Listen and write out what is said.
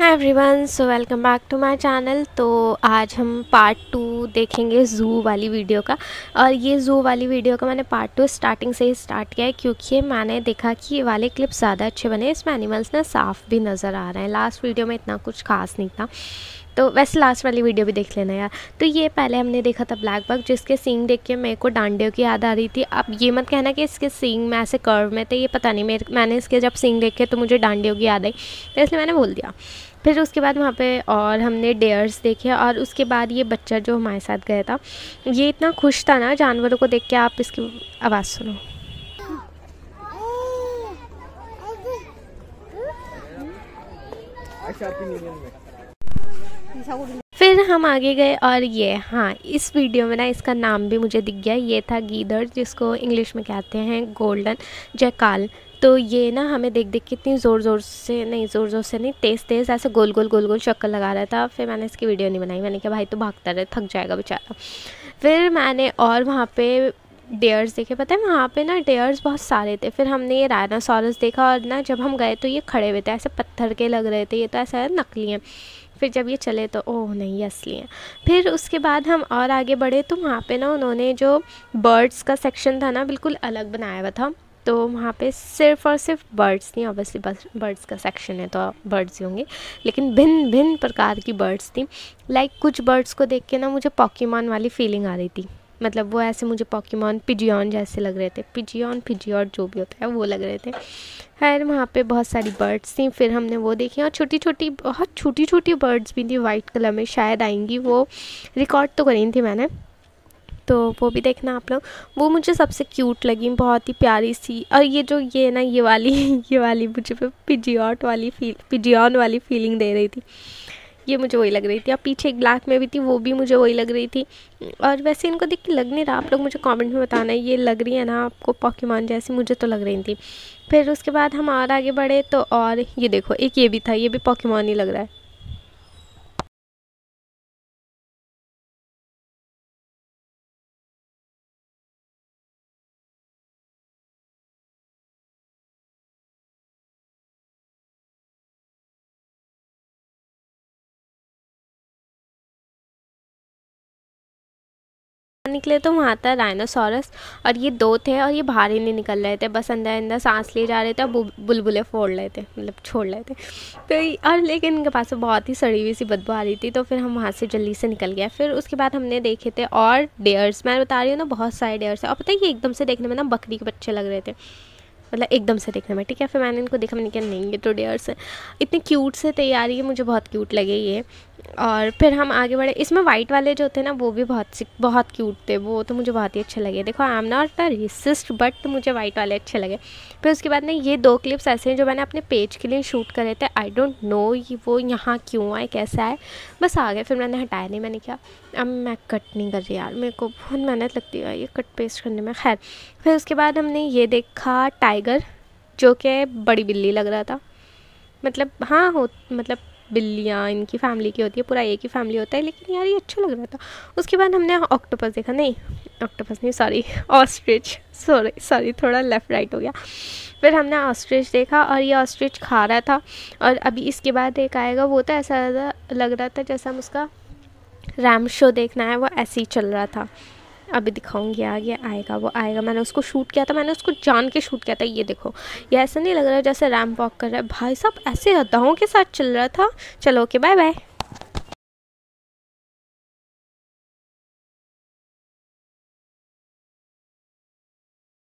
Hi everyone, so welcome back to my channel. तो आज हम पार्ट 2 देखेंगे ज़ू वाली वीडियो का। और ये ज़ू वाली वीडियो का मैंने पार्ट 2 स्टार्टिंग से ही स्टार्ट किया है, क्योंकि मैंने देखा कि ये वाले क्लिप ज़्यादा अच्छे बने। इसमें एनिमल्स ना साफ़ भी नज़र आ रहे हैं, लास्ट वीडियो में इतना कुछ खास नहीं था। तो वैसे लास्ट वाली वीडियो भी देख लेना यार। तो ये पहले हमने देखा था ब्लैक बग, जिसके सींग देख के मेरे को डांडियों की याद आ रही थी। अब ये मत कहना कि इसके सींग में ऐसे कर्व में थे, ये पता नहीं, मैंने इसके जब सींग देखे तो मुझे डांडियों की याद आई, तो इसलिए मैंने बोल दिया। फिर उसके बाद वहाँ पे और हमने डेयर्स देखे, और उसके बाद ये बच्चा जो हमारे साथ गया था, ये इतना खुश था ना जानवरों को देख के। आप इसकी आवाज़ सुनो। फिर हम आगे गए और ये हाँ, इस वीडियो में ना इसका नाम भी मुझे दिख गया। ये था गीदड़, जिसको इंग्लिश में कहते हैं गोल्डन जैकाल। तो ये ना हमें देख देख के इतनी ज़ोर ज़ोर से नहीं, तेज़ ऐसे गोल गोल चक्कर लगा रहा था। फिर मैंने इसकी वीडियो नहीं बनाई, मैंने कहा भाई तो भागता रहे, थक जाएगा बेचारा। फिर मैंने और वहाँ पे डेयर्स देखे, पता है वहाँ पे ना डेयर्स बहुत सारे थे। फिर हमने ये राइनासोरस देखा, और ना जब हम गए तो ये खड़े हुए थे, ऐसे पत्थर के लग रहे थे, ये तो ऐसा नकली हैं। फिर जब ये चले तो ओह नहीं, ये असली हैं। फिर उसके बाद हम और आगे बढ़े तो वहाँ पे ना उन्होंने जो बर्ड्स का सेक्शन था ना, बिल्कुल अलग बनाया हुआ था। तो वहाँ पे सिर्फ और सिर्फ बर्ड्स थी, ऑब्वियसली बर्ड्स का सेक्शन है तो बर्ड्स ही होंगे, लेकिन भिन्न भिन्न प्रकार की बर्ड्स थी। लाइक कुछ बर्ड्स को देख के ना मुझे पॉकीमॉन वाली फीलिंग आ रही थी, मतलब वो ऐसे मुझे पॉकीमॉन पिजियन जैसे लग रहे थे, पिजियन जो भी होता है वो लग रहे थे। खैर वहाँ पे बहुत सारी बर्ड्स थी, फिर हमने वो देखी, और बहुत छोटी छोटी बर्ड्स भी थी, वाइट कलर में शायद आएंगी, वो रिकॉर्ड तो करी थी मैंने, तो वो भी देखना आप लोग। वो मुझे सबसे क्यूट लगी, बहुत ही प्यारी सी। और ये जो ये ना ये वाली मुझे पिजियन वाली फीलिंग दे रही थी, ये मुझे वही लग रही थी। और पीछे एक ब्लैक में भी थी, वो भी मुझे वही लग रही थी। और वैसे इनको देख के लग नहीं रहा, आप लोग मुझे कमेंट में बताना ये लग रही है ना आपको पॉकीमॉन जैसी, मुझे तो लग रही थी। फिर उसके बाद हम और आगे बढ़े तो और ये देखो एक ये भी था, ये भी पॉकीमॉन ही लग रहा है। निकले तो वहाँ था राइनोसॉरस, और ये दो थे, और ये बाहर ही नहीं निकल रहे थे, बस अंदर अंदर सांस ले जा रहे थे, और बुलबुले फोड़ रहे थे, मतलब छोड़ रहे थे। तो और लेकिन इनके पास बहुत ही सड़ी हुई सी बदबू आ रही थी, तो फिर हम वहाँ से जल्दी से निकल गया। फिर उसके बाद हमने देखे थे और डेयर्स, मैं बता रही हूँ ना बहुत सारे डेयर्स है। और पता है ये एकदम से देखने में ना बकरी के बच्चे लग रहे थे, मतलब एकदम से देखने में, ठीक है। फिर मैंने इनको देखा, मैंने कहा नहीं ये तो डेयर्स है, इतने क्यूट से तैयारी है, मुझे बहुत क्यूट लगे ये। और फिर हम आगे बढ़े, इसमें वाइट वाले जो थे ना वो भी बहुत क्यूट थे, वो तो मुझे बहुत ही अच्छे लगे। देखो I am not a racist, but मुझे वाइट वाले अच्छे लगे। फिर उसके बाद ना ये दो क्लिप्स ऐसे हैं जो मैंने अपने पेज के लिए शूट करे थे, आई डोंट नो वो यहाँ क्यों आए, कैसे आए, बस आ गए। फिर मैंने हटाया नहीं, मैंने क्या अब मैं कट नहीं कर रही यार, मेरे को बहुत मेहनत लगती है ये कट पेस्ट करने में। खैर फिर उसके बाद हमने ये देखा टाइगर, जो कि बड़ी बिल्ली लग रहा था, मतलब हाँ हो, मतलब बिल्लियाँ इनकी फैमिली की होती है, पूरा एक ही फैमिली होता है, लेकिन यार ये अच्छा लग रहा था। उसके बाद हमने ऑक्टोपस देखा, नहीं ऑक्टोपस नहीं सॉरी ऑस्ट्रिच, सॉरी थोड़ा लेफ़्ट राइट हो गया। फिर हमने ऑस्ट्रिच देखा, और ये ऑस्ट्रिच खा रहा था। और अभी इसके बाद एक आएगा, वो तो ऐसा लग रहा था जैसा हम उसका रैम शो देखना है, वो ऐसे ही चल रहा था। अभी दिखाऊंगी आगे आएगा, वो आएगा। मैंने उसको शूट किया था, मैंने उसको जान के शूट किया था। ये देखो ये ऐसा नहीं लग रहा जैसे रैम वॉक कर रहा है, भाई साहब ऐसे अदाओं के साथ चल रहा था। चलो ओके, बाय बाय।